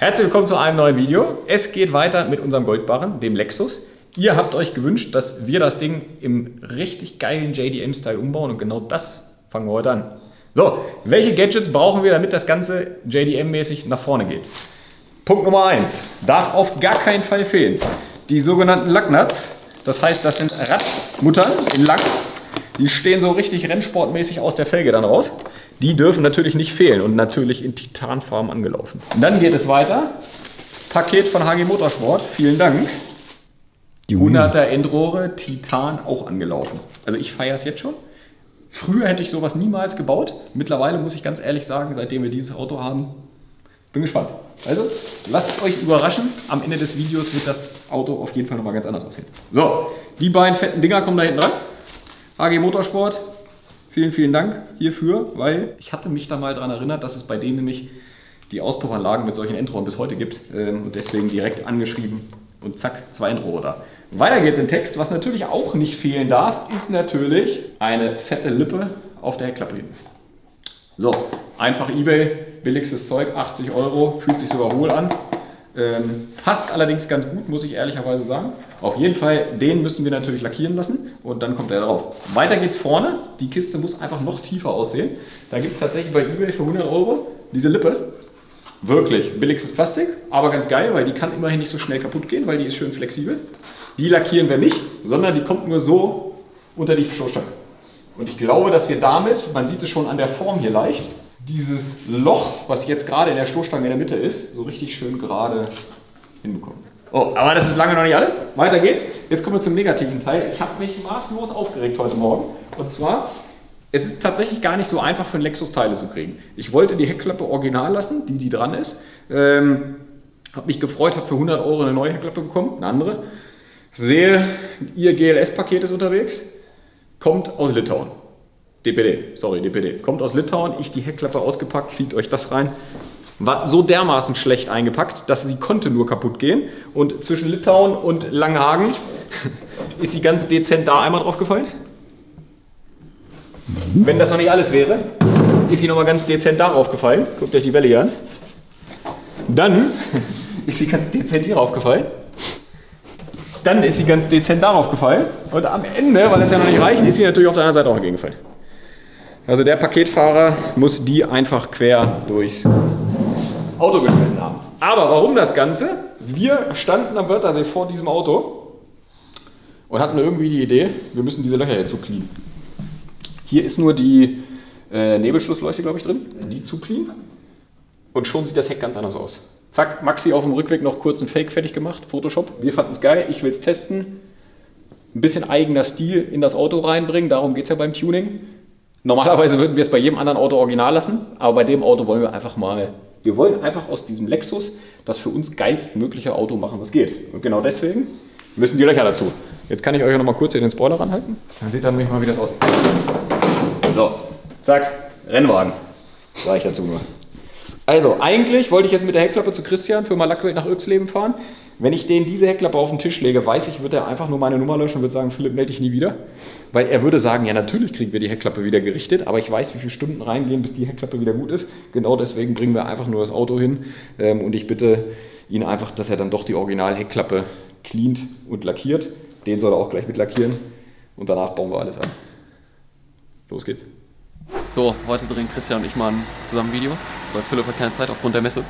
Herzlich willkommen zu einem neuen Video. Es geht weiter mit unserem Goldbarren, dem Lexus. Ihr habt euch gewünscht, dass wir das Ding im richtig geilen JDM-Style umbauen und genau das fangen wir heute an. So, welche Gadgets brauchen wir, damit das Ganze JDM-mäßig nach vorne geht? Punkt Nummer 1, darf auf gar keinen Fall fehlen. Die sogenannten Lacknuts, das heißt, das sind Radmuttern in Lack. Die stehen so richtig rennsportmäßig aus der Felge dann raus. Die dürfen natürlich nicht fehlen und natürlich in Titanfarben angelaufen. Und dann geht es weiter. Paket von HG Motorsport, vielen Dank. Die 100er Endrohre, Titan auch angelaufen. Also ich feiere es jetzt schon. Früher hätte ich sowas niemals gebaut. Mittlerweile muss ich ganz ehrlich sagen, seitdem wir dieses Auto haben, bin gespannt. Also lasst euch überraschen. Am Ende des Videos wird das Auto auf jeden Fall nochmal ganz anders aussehen. So, die beiden fetten Dinger kommen da hinten dran. AG Motorsport, vielen, vielen Dank hierfür, weil ich hatte mich da mal daran erinnert, dass es bei denen nämlich die Auspuffanlagen mit solchen Endrohren bis heute gibt und deswegen direkt angeschrieben und zack, zwei Endrohre da. Weiter geht's im Text, was natürlich auch nicht fehlen darf, ist natürlich eine fette Lippe auf der Heckklappe hinten. So, einfach eBay, billigstes Zeug, 80 Euro, fühlt sich sogar wohl an. Passt allerdings ganz gut, muss ich ehrlicherweise sagen. Auf jeden Fall, den müssen wir natürlich lackieren lassen und dann kommt er drauf. Weiter geht's vorne, die Kiste muss einfach noch tiefer aussehen. Da gibt es tatsächlich bei eBay für 100 Euro diese Lippe. Wirklich, billigstes Plastik, aber ganz geil, weil die kann immerhin nicht so schnell kaputt gehen, weil die ist schön flexibel. Die lackieren wir nicht, sondern die kommt nur so unter die Stoßstange. Und ich glaube, dass wir damit, man sieht es schon an der Form hier leicht, dieses Loch, was jetzt gerade in der Stoßstange in der Mitte ist, so richtig schön gerade hinbekommen. Oh, aber das ist lange noch nicht alles. Weiter geht's. Jetzt kommen wir zum negativen Teil. Ich habe mich maßlos aufgeregt heute Morgen. Und zwar, es ist tatsächlich gar nicht so einfach für einen Lexus Teile zu kriegen. Ich wollte die Heckklappe original lassen, die dran ist. Habe mich gefreut, habe für 100 Euro eine neue Heckklappe bekommen, eine andere. Sehe, ihr GLS-Paket ist unterwegs, kommt aus Litauen. DPD, sorry, DPD. Kommt aus Litauen, ich die Heckklappe ausgepackt, zieht euch das rein. War so dermaßen schlecht eingepackt, dass sie konnte nur kaputt gehen. Und zwischen Litauen und Langenhagen ist sie ganz dezent da einmal drauf gefallen. Wenn das noch nicht alles wäre, ist sie nochmal ganz dezent darauf gefallen. Guckt euch die Welle hier an. Dann ist sie ganz dezent hier drauf gefallen. Dann ist sie ganz dezent darauf gefallen. Und am Ende, weil es ja noch nicht reicht, ist sie natürlich auf der anderen Seite auch entgegengefallen. Also der Paketfahrer muss die einfach quer durchs Auto geschmissen haben. Aber warum das Ganze? Wir standen am Wörthersee vor diesem Auto und hatten irgendwie die Idee, wir müssen diese Löcher hier zucleanen. Hier ist nur die Nebelschlussleuchte, glaube ich, drin. Die zucleanen. Und schon sieht das Heck ganz anders aus. Zack, Maxi auf dem Rückweg noch kurz ein Fake fertig gemacht, Photoshop. Wir fanden es geil, ich will es testen. Ein bisschen eigener Stil in das Auto reinbringen, darum geht es ja beim Tuning. Normalerweise würden wir es bei jedem anderen Auto original lassen, aber bei dem Auto wollen wir einfach mal, wir wollen einfach aus diesem Lexus das für uns geilstmögliche Auto machen, was geht. Und genau deswegen müssen die Löcher dazu. Jetzt kann ich euch noch mal kurz hier den Spoiler ranhalten. Dann seht ihr nämlich mal, wie das aussieht. So, zack, Rennwagen. Sag ich dazu nur. Also eigentlich wollte ich jetzt mit der Heckklappe zu Christian für Malakwelt nach Oexleben fahren. Wenn ich denen diese Heckklappe auf den Tisch lege, weiß ich, wird er einfach nur meine Nummer löschen und wird sagen, Philipp, melde dich nie wieder. Weil er würde sagen, ja natürlich kriegen wir die Heckklappe wieder gerichtet, aber ich weiß, wie viele Stunden reingehen, bis die Heckklappe wieder gut ist. Genau deswegen bringen wir einfach nur das Auto hin und ich bitte ihn einfach, dass er dann doch die Original-Heckklappe cleant und lackiert. Den soll er auch gleich mit lackieren und danach bauen wir alles an. Los geht's. So, heute drehen Christian und ich mal zusammen ein Video, weil Philipp hat keine Zeit aufgrund der Messe.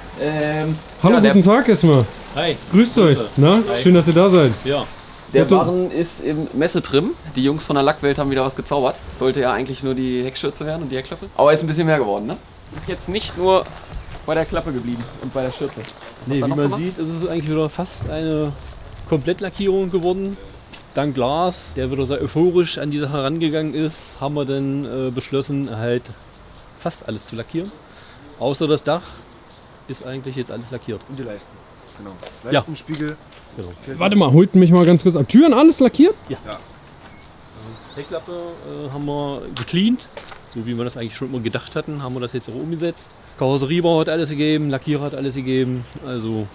Hallo, ja, guten Tag erstmal. Hi. Grüßt euch. Na? Hi. Schön, dass ihr da seid. Ja. Der Barren ist im Messetrim. Die Jungs von der Lackwelt haben wieder was gezaubert. Sollte ja eigentlich nur die Heckschürze werden und die Heckklappe. Aber ist ein bisschen mehr geworden, ne? Ist jetzt nicht nur bei der Klappe geblieben und bei der Schürze. Nee, wie man sieht, ist es eigentlich wieder fast eine Komplettlackierung geworden. Dank Lars, der wieder sehr euphorisch an die Sache herangegangen ist, haben wir dann beschlossen, halt fast alles zu lackieren. Außer das Dach ist eigentlich jetzt alles lackiert. Und die Leisten. Genau. Leistenspiegel. Ja. Genau. Warte mal, holt mich mal ganz kurz ab. Türen alles lackiert? Ja. Ja. Heckklappe haben wir gecleant. So wie wir das eigentlich schon immer gedacht hatten, haben wir das jetzt auch umgesetzt. Karosseriebau hat alles gegeben, Lackierer hat alles gegeben. Also.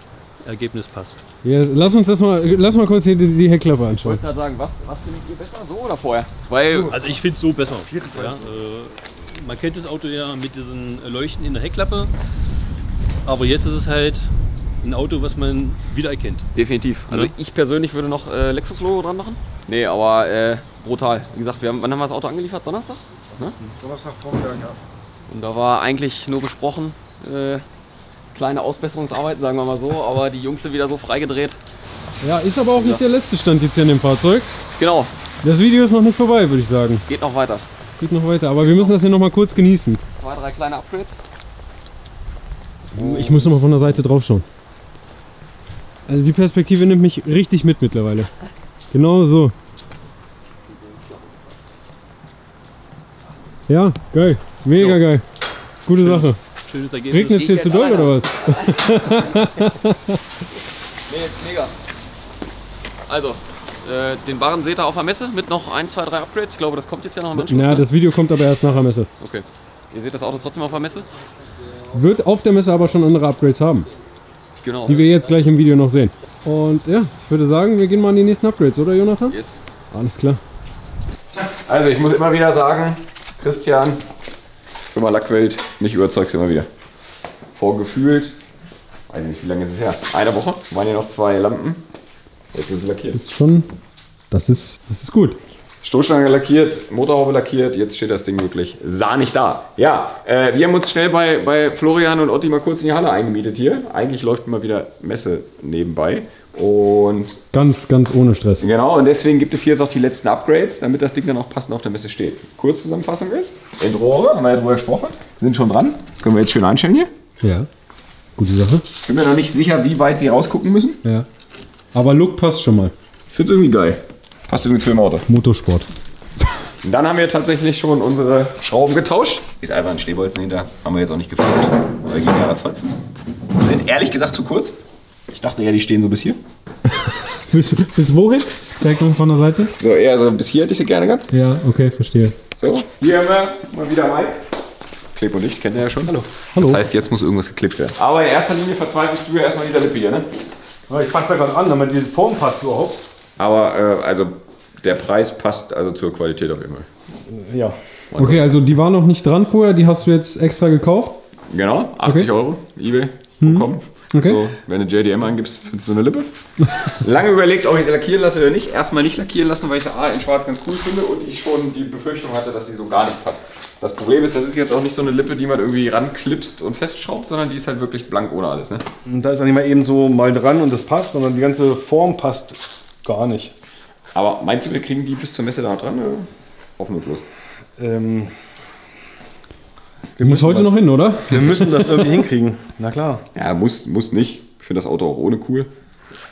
Ergebnis passt. Ja, lass mal kurz hier die Heckklappe anschauen. Ich wollte gerade sagen, was findet ihr besser, so oder vorher? Weil, also ich finde es so besser. Ja, man kennt das Auto ja mit diesen Leuchten in der Heckklappe, aber jetzt ist es halt ein Auto, was man wiedererkennt. Definitiv. Also ja, ich persönlich würde noch Lexus-Logo dran machen. Nee, aber brutal. Wie gesagt, wann haben wir das Auto angeliefert? Donnerstag? Ne? Donnerstag Vormittag, ja. Und da war eigentlich nur besprochen, kleine Ausbesserungsarbeiten, sagen wir mal so, aber die Jungs sind wieder so freigedreht. Ja, ist aber auch nicht der letzte Stand jetzt hier in dem Fahrzeug. Genau. Das Video ist noch nicht vorbei, würde ich sagen. Es geht noch weiter. Es geht noch weiter, aber wir müssen das hier noch mal kurz genießen. 2, 3 kleine Upgrades. Ich muss noch mal von der Seite drauf schauen. Also die Perspektive nimmt mich richtig mit mittlerweile. Genau so. Ja, geil. Mega geil. Gute Sache. Schönes Ergebnis. Regnet es hier zu doll oder was? Nee, mega. Also, den Barren seht ihr auf der Messe mit noch 1, 2, 3 Upgrades. Ich glaube, das kommt jetzt ja noch im Anschluss. Ja, das Video kommt aber erst nach der Messe. Okay. Ihr seht das Auto trotzdem auf der Messe? Wird auf der Messe aber schon andere Upgrades haben. Genau. Die wir jetzt gleich im Video noch sehen. Und ja, ich würde sagen, wir gehen mal an die nächsten Upgrades, oder Jonathan? Yes. Alles klar. Also, ich muss immer wieder sagen, Christian, Firma Lackwelt, mich überzeugt immer wieder. Vorgefühlt, weiß ich nicht, wie lange ist es her? Eine Woche, waren ja noch 2 Lampen. Jetzt ist es lackiert. Das ist schon, das ist gut. Stoßstange lackiert, Motorhaube lackiert, jetzt steht das Ding wirklich sahnig da. Ja, wir haben uns schnell bei Florian und Otti mal kurz in die Halle eingemietet hier. Eigentlich läuft immer wieder Messe nebenbei. Und ganz ohne Stress. Genau, und deswegen gibt es hier jetzt auch die letzten Upgrades, damit das Ding dann auch passend auf der Messe steht. Kurzzusammenfassung ist, Endrohre, haben wir ja drüber gesprochen, sind schon dran. Können wir jetzt schön einstellen hier. Ja, gute Sache. Ich bin mir noch nicht sicher, wie weit sie rausgucken müssen. Ja, aber Look passt schon mal. Ich finde es irgendwie geil. Passt irgendwie zu dem Auto. Motorsport. Und dann haben wir tatsächlich schon unsere Schrauben getauscht. Ist einfach ein Stehbolzen hinter, haben wir jetzt auch nicht gefragt. Weil gegen Jahre 20. Die sind ehrlich gesagt zu kurz. Ich dachte ja, die stehen so bis hier. bis wohin? Zeig mal von der Seite. So, eher so bis hier hätte ich sie gerne gehabt. Ja, okay, verstehe. So, hier haben wir mal wieder Mike. Kleb und ich, kennt ihr ja schon. Hallo. Hallo. Das heißt, jetzt muss irgendwas geklebt werden. Aber in erster Linie verzweifelst du ja erstmal an dieser Lippe hier, ne? Ich passe da gerade an, damit diese Form passt überhaupt. Aber also der Preis passt also zur Qualität auf jeden Fall. Ja. Okay, also die war noch nicht dran vorher, die hast du jetzt extra gekauft? Genau, 80 Euro, eBay, bekommen. Okay. So, wenn du JDM angibst, findest du eine Lippe. Lange überlegt, ob ich sie lackieren lasse oder nicht. Erstmal nicht lackieren lassen, weil ich sie in schwarz ganz cool finde und ich schon die Befürchtung hatte, dass sie so gar nicht passt. Das Problem ist, das ist jetzt auch nicht so eine Lippe, die man irgendwie ranklipst und festschraubt, sondern die ist halt wirklich blank ohne alles. Ne? Und da ist dann nicht mal eben so mal dran und das passt, sondern die ganze Form passt gar nicht. Aber meinst du, wir kriegen die bis zur Messe da noch dran? Hoffnungslos. Wir müssen heute noch hin, oder? Wir müssen das irgendwie hinkriegen. Na klar. Ja, muss nicht. Ich finde das Auto auch ohne cool.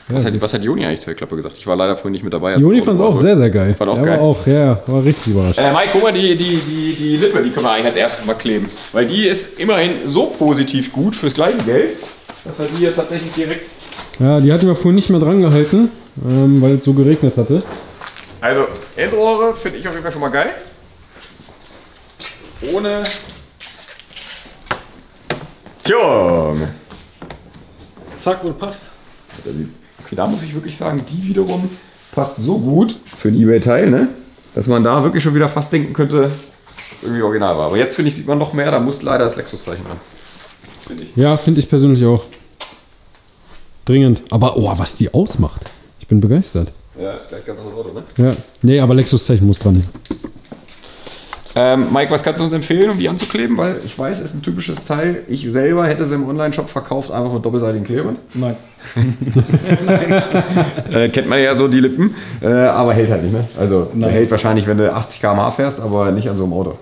Ja. Was hat Joni eigentlich zur Klappe gesagt? Ich war leider vorhin nicht mit dabei. Joni fand es auch sehr geil. Fand auch geil. Auch, ja, war richtig überrascht. Mike, guck mal, die Lippe, die können wir eigentlich als erstes mal kleben. Weil die ist immerhin so positiv gut fürs gleiche Geld, dass wir die hier tatsächlich direkt... Ja, die hatten wir vorhin nicht mehr dran gehalten, weil es so geregnet hatte. Also, Endrohre finde ich auf jeden Fall schon mal geil. Ohne... Tja! Zack und passt. Okay, da muss ich wirklich sagen, die wiederum passt so gut für ein eBay-Teil, ne? Dass man da wirklich schon wieder fast denken könnte, irgendwie original war. Aber jetzt finde ich, sieht man noch mehr, da muss leider das Lexus-Zeichen ran. Find ich. Ja, finde ich persönlich auch. Dringend. Aber oh, was die ausmacht. Ich bin begeistert. Ja, ist gleich ganz anderes Auto, ne? Ja. Nee, aber Lexus-Zeichen muss dran. Mike, was kannst du uns empfehlen, um die anzukleben? Weil ich weiß, es ist ein typisches Teil. Ich selber hätte es im Online-Shop verkauft, einfach mit doppelseitigen Klebern. Nein. Nein. Kennt man ja so die Lippen, aber hält halt nicht mehr. Also hält wahrscheinlich, wenn du 80 km/h fährst, aber nicht an so einem Auto.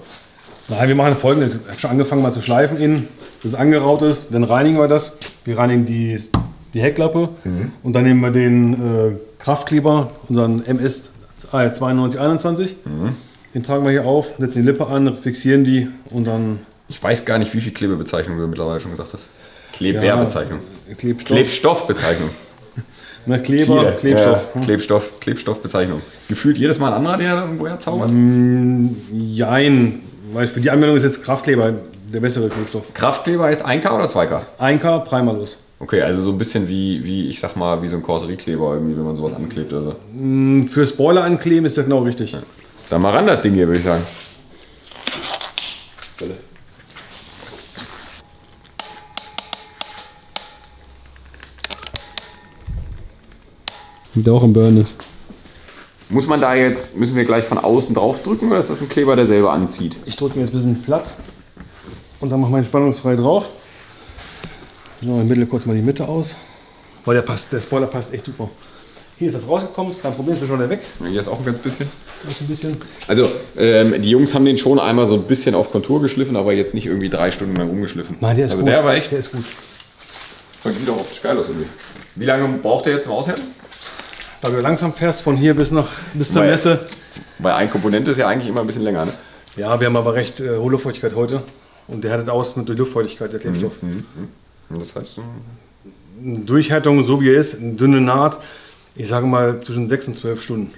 Nein, wir machen Folgendes. Ich habe schon angefangen mal zu schleifen innen, bis es angeraut ist. Dann reinigen wir das. Wir reinigen die Heckklappe und dann nehmen wir den Kraftkleber, unseren MS 9221. Den tragen wir hier auf, setzen die Lippe an, fixieren die und dann... Ich weiß gar nicht, wie viel Klebebezeichnung du mittlerweile schon gesagt hast. Klebbeerbezeichnung. Ja, Klebstoffbezeichnung. Na, Kleber, Klebstoff. Ja, Klebstoff, Klebstoffbezeichnung. Gefühlt jedes Mal ein anderer, der irgendwo herzaubert? Jein, weil für die Anwendung ist jetzt Kraftkleber der bessere Klebstoff. Kraftkleber heißt 1K oder 2K? 1K, Primalus. Okay, also so ein bisschen wie ich sag mal, wie so ein Karosseriekleber irgendwie, wenn man sowas anklebt oder so. Für Spoiler ankleben ist das genau richtig. Ja. Dann mal ran das Ding hier, würde ich sagen. Liegt auch im Burn ist. Muss man da jetzt, müssen wir gleich von außen drauf drücken oder ist das ein Kleber, der selber anzieht? Ich drücke mir jetzt ein bisschen platt und dann machen wir ihn spannungsfrei drauf. So, ich mittel kurz mal die Mitte aus. Boah, der Spoiler passt echt super. Hier ist das rausgekommen, dann probieren wir schon wieder weg. Hier ist auch ein ganz bisschen. Also die Jungs haben den schon einmal so ein bisschen auf Kontur geschliffen, aber jetzt nicht irgendwie 3 Stunden lang umgeschliffen. Nein, der ist also gut. Der war echt. Der ist gut. Das sieht auch optisch geil aus irgendwie. Wie lange braucht der jetzt zum Aushärten? Weil du langsam fährst von hier bis zur Messe. Weil eine Komponente ist ja eigentlich immer ein bisschen länger, ne? Ja, wir haben aber recht hohe Luftfeuchtigkeit heute. Und der härtet aus mit der Luftfeuchtigkeit, der Klebstoff. Das heißt? Durchhärtung, so wie er ist, eine dünne Naht. Ich sage mal zwischen 6 und 12 Stunden.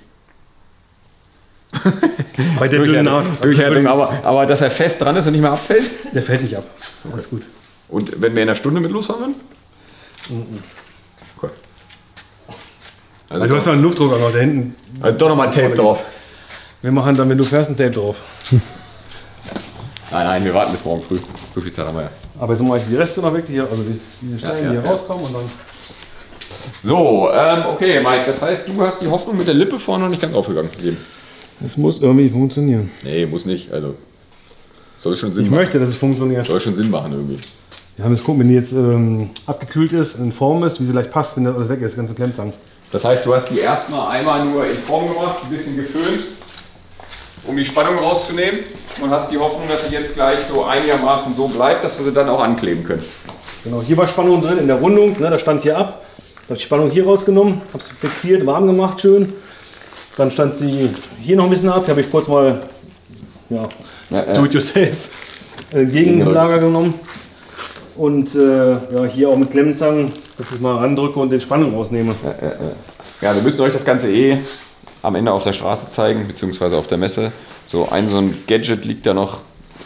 Bei der dünnen Naht. Durchhärtung, aber dass er fest dran ist und nicht mehr abfällt? Der fällt nicht ab. Okay. Alles gut. Und wenn wir in einer Stunde mit losfahren würden? Cool. Also du hast noch einen Luftdrucker noch da hinten. Also doch nochmal ein Tape drauf. Wir machen dann, wenn du fährst, ein Tape drauf. Nein, wir warten bis morgen früh. So viel Zeit haben wir ja. Aber jetzt machen wir die Reste noch weg, die hier, also diese Steine, die hier rauskommen und dann... So, okay Mike, das heißt, du hast die Hoffnung mit der Lippe vorne noch nicht ganz aufgegangen gegeben. Es muss irgendwie funktionieren. Nee, muss nicht, also... Soll schon Sinn machen. Ich möchte, dass es funktioniert. Soll schon Sinn machen irgendwie. Wir haben jetzt gucken, wenn die jetzt abgekühlt ist, in Form ist, wie sie gleich passt, wenn das alles weg ist, ganze Klemmzangen. Das heißt, du hast die erstmal einmal nur in Form gemacht, ein bisschen geföhnt, um die Spannung rauszunehmen und hast die Hoffnung, dass sie jetzt gleich so einigermaßen so bleibt, dass wir sie dann auch ankleben können. Genau, hier war Spannung drin in der Rundung, ne, da stand hier ab, da habe ich die Spannung hier rausgenommen, habe sie fixiert, warm gemacht schön, dann stand sie hier noch ein bisschen ab, hier habe ich kurz mal do-it-yourself Gegenlager genommen und hier auch mit Klemmzangen, dass ich mal randrücke und den Spannung rausnehme. Ja, wir müssen euch das Ganze am Ende auf der Straße zeigen, beziehungsweise auf der Messe. So ein Gadget liegt da noch.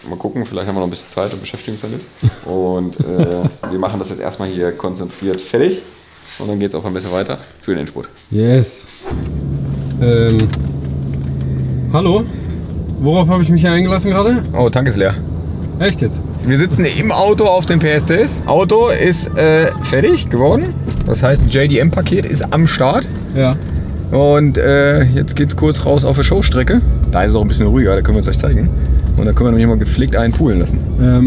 Mal gucken, vielleicht haben wir noch ein bisschen Zeit und beschäftigen uns damit. Und wir machen das jetzt erstmal hier konzentriert fertig. Und dann geht es auf der Messe weiter für den Endspurt. Yes. Hallo? Worauf habe ich mich hier eingelassen gerade? Oh, Tank ist leer. Echt jetzt? Wir sitzen im Auto auf den PS DAYS. Auto ist fertig geworden. Das heißt, ein JDM-Paket ist am Start. Ja. Und jetzt geht's kurz raus auf eine Showstrecke. Da ist es auch ein bisschen ruhiger, da können wir es euch zeigen. Und da können wir nämlich mal gepflegt einen poolen lassen.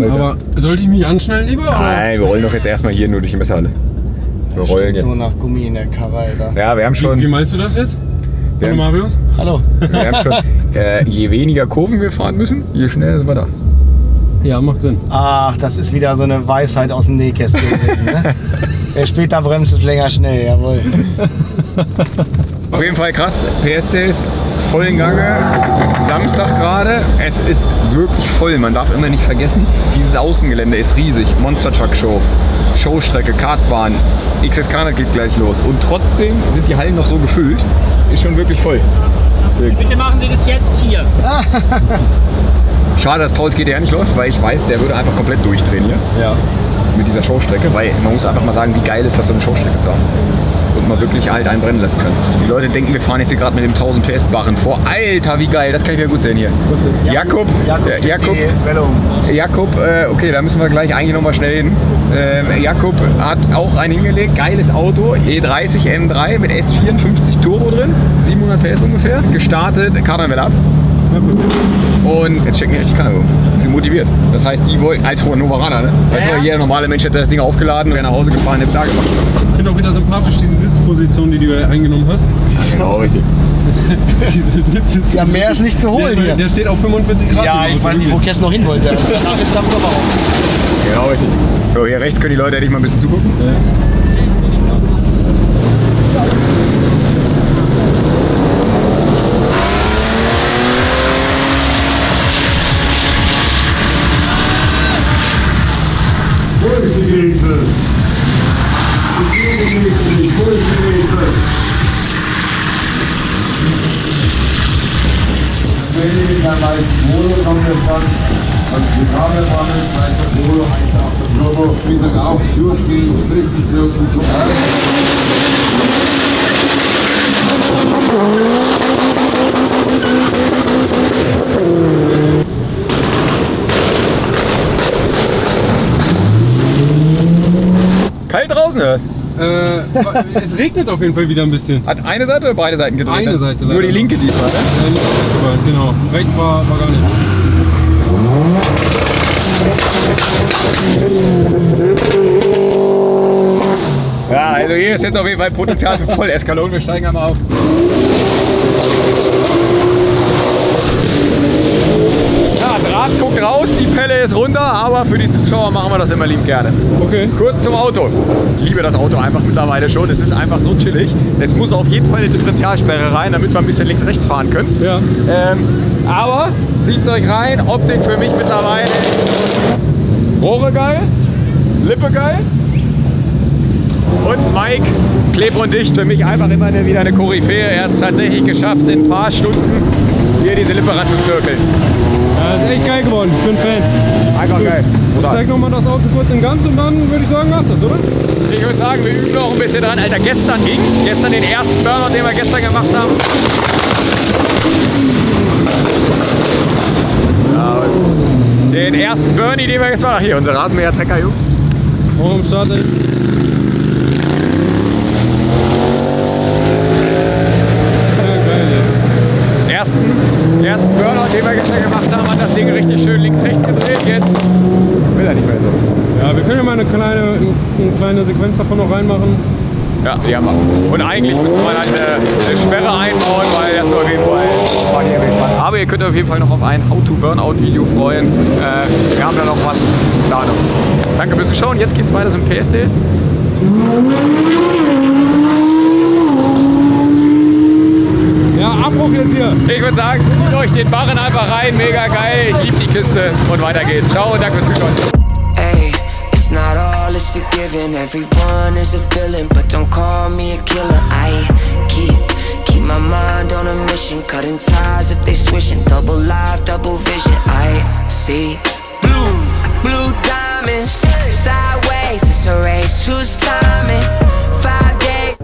Aber sollte ich mich anschnallen lieber? Nein, wir rollen doch jetzt erstmal hier nur durch die Messehalle. Wir rollen jetzt. So nach Gummi in der Karre, Alter. Ja, wir haben schon. Wie meinst du das jetzt? Hallo Marius. Hallo. Wir haben schon, je weniger Kurven wir fahren müssen, je schneller sind wir da. Ja, macht Sinn. Ach, das ist wieder so eine Weisheit aus dem Nähkästchen gewesen, ne? Wer später bremst, ist länger schnell, jawohl. Auf jeden Fall krass, PS DAYS voll in Gange, Samstag gerade, es ist wirklich voll, man darf immer nicht vergessen, dieses Außengelände ist riesig, Monster Truck Show, Showstrecke, Kartbahn, XSK geht gleich los und trotzdem sind die Hallen noch so gefüllt, ist schon wirklich voll. Bitte machen Sie das jetzt hier. Schade, dass Pauls GTR nicht läuft, weil ich weiß, der würde einfach komplett durchdrehen hier. Ja. Mit dieser Showstrecke, weil man muss einfach mal sagen, wie geil ist das, so eine Showstrecke zu haben. Und man wirklich halt einbrennen lassen kann. Die Leute denken, wir fahren jetzt hier gerade mit dem 1000 PS Barren vor. Alter, wie geil, das kann ich mir gut sehen hier. Jakob, okay, da müssen wir gleich eigentlich nochmal schnell hin. Jakob hat auch einen hingelegt, geiles Auto, E30 M3 mit S54 Turbo drin, 700 PS ungefähr, gestartet, Kardanwelle ab. Und jetzt checken wir richtig die Karre um. Sie sind motiviert. Das heißt, die wollten als Hannoveraner, ne? Weißt du, jeder normale Mensch hätte das Ding aufgeladen, wäre nach Hause gefahren und hätte es da gemacht. Ich finde auch wieder sympathisch diese Sitzposition, die du eingenommen hast. Ja, genau, richtig. Ja, mehr ist nicht zu holen hier. Der steht auf 45 Grad. Ja, ich weiß nicht, wo Kess noch hin wollte. Jetzt am Kopf auch. Genau, richtig. So, hier rechts können die Leute endlich mal ein bisschen zugucken. Ja. Kalt draußen, oder? Es regnet auf jeden Fall wieder ein bisschen. Hat eine Seite oder beide Seiten gedreht? Eine Seite. Nur die linke, die war, ne? Ja, die linke war, genau. Rechts war gar nicht. Ja, also hier ist jetzt auf jeden Fall Potenzial für Volleskalon. Wir steigen einmal auf. Draht guckt raus, die Pelle ist runter, aber für die Zuschauer machen wir das immer lieb gerne. Okay. Kurz zum Auto. Ich liebe das Auto einfach mittlerweile schon, es ist einfach so chillig. Es muss auf jeden Fall eine Differentialsperre rein, damit wir ein bisschen links rechts fahren können. Ja. Aber zieht euch rein, Optik für mich mittlerweile. Rohre geil, Lippe geil. Und Mike, kleb und dicht, für mich einfach immer wieder eine Koryphäe. Er hat es tatsächlich geschafft, in ein paar Stunden hier diese Lippe ranzuzirkeln. Ja, das ist echt geil geworden, ich bin Fan. Einfach geil. Ich zeig nochmal das Auto kurz im Ganzen und dann würde ich sagen, war's das, oder? Ich würde sagen, wir üben noch ein bisschen dran. Alter, gestern ging's. Gestern den ersten Burnout, den wir gestern gemacht haben. Ja, den ersten Burnie, den wir jetzt machen. Hier, unser Rasenmäher-Trecker, Jungs. Warum startet? Ersten Burnout, den wir gestern gemacht haben, hat das Ding richtig schön links-rechts gedreht. Jetzt will er nicht mehr so. Ja, wir können ja mal eine kleine Sequenz davon noch reinmachen. Ja, die haben wir. Und eigentlich müsste man halt eine Sperre einbauen, weil das auf jeden Fall. Aber ihr könnt auf jeden Fall noch auf ein How-to-Burnout-Video freuen. Wir haben da noch was in Planung. Danke fürs Zuschauen. Jetzt geht's weiter zum PS DAYS. Abbruch jetzt hier. Ich würde sagen, zieht euch den Barren einfach rein, mega geil. Ich liebe die Kiste und weiter geht's. Ciao und danke fürs Zuschauen. Hey, it's not all is forgiven. Everyone is a villain, but don't call me a killer. I keep my mind on a mission, cutting ties if they switching, double life, double vision. I see blue diamonds, sideways. It's a race, who's timing? 5 days.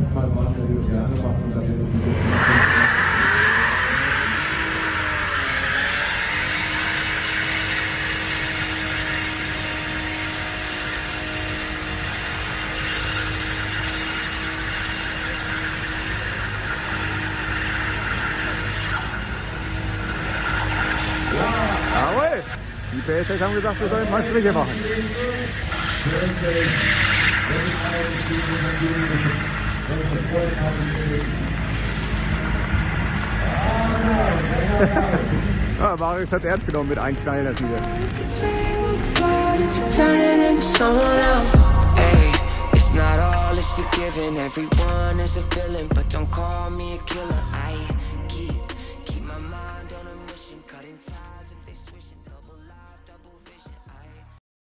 Die haben gesagt, wir sollen ein paar Schläge machen. Ja, Marius hat es ernst genommen mit einem Knall, das hier.